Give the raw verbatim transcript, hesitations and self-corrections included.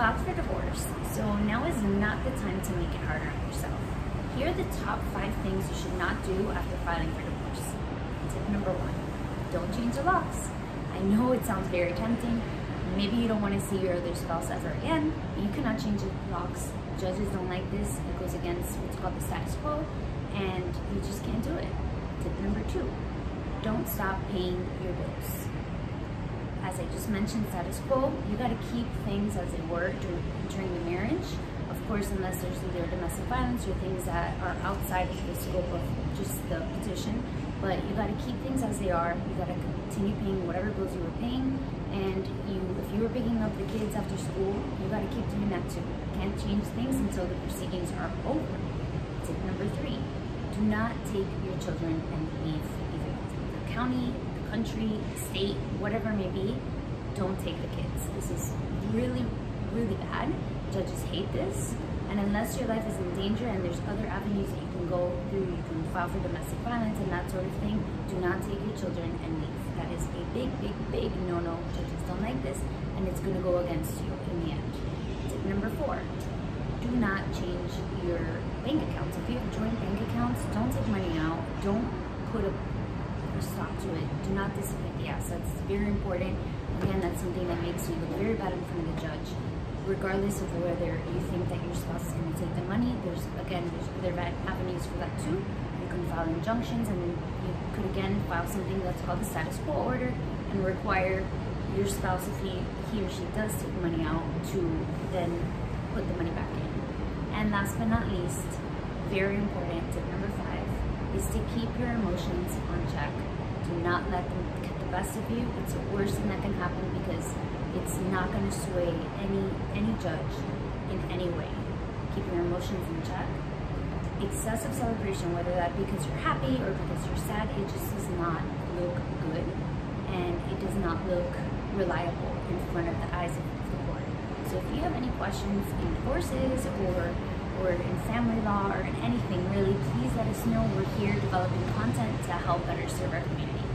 filed for divorce, so now is not the time to make it harder on yourself. Here are the top five things you should not do after filing for divorce. Tip number one, don't change the locks. I know it sounds very tempting. Maybe you don't want to see your other spouse ever again. You cannot change the locks. Judges don't like this. It goes against what's called the status quo, and you just can't do it. Tip number two, don't stop paying your bills. As I just mentioned, status quo, you got to keep things as they were during, during the marriage. Of course, unless there's either domestic violence or things that are outside of the scope of just the petition. But you got to keep things as they are. You got to continue paying whatever bills you were paying. And you, if you were picking up the kids after school, you got to keep doing that too. You can't change things until the proceedings are over. Tip number three, do not take your children and leave either the county, the country, the state, whatever it may be. Don't take the kids. This is really, really bad. Judges hate this. And unless your life is in danger and there's other avenues that you can go through, you can file for domestic violence and that sort of thing, do not take your children and leave. That is a big, big, big no-no. Judges don't like this, and it's going to go against you in the end. Tip number four, do not change your bank accounts. If you have joint bank accounts, don't take money out. Don't put a stop to it. Do not dissipate the assets. It's very important. Again, that's something that makes you look very bad in front of the judge. Regardless of whether you think that your spouse is going to take the money, there's, again, there's other avenues for that too. You can file injunctions, and you could again file something that's called the status quo order and require your spouse, if he, he or she does take money out, to then put the money back in. And last but not least, very important, tip number five, is to keep your emotions on check. Do not let them get the best of you. It's the worst thing that can happen because it's not going to sway any any judge in any way. Keep your emotions in check. Excessive celebration, whether that be because you're happy or because you're sad, it just does not look good, and it does not look reliable in front of the eyes of the court. So if you have any questions in divorces or or in family law or in anything really, please let us know. We're here developing content to help better serve our community.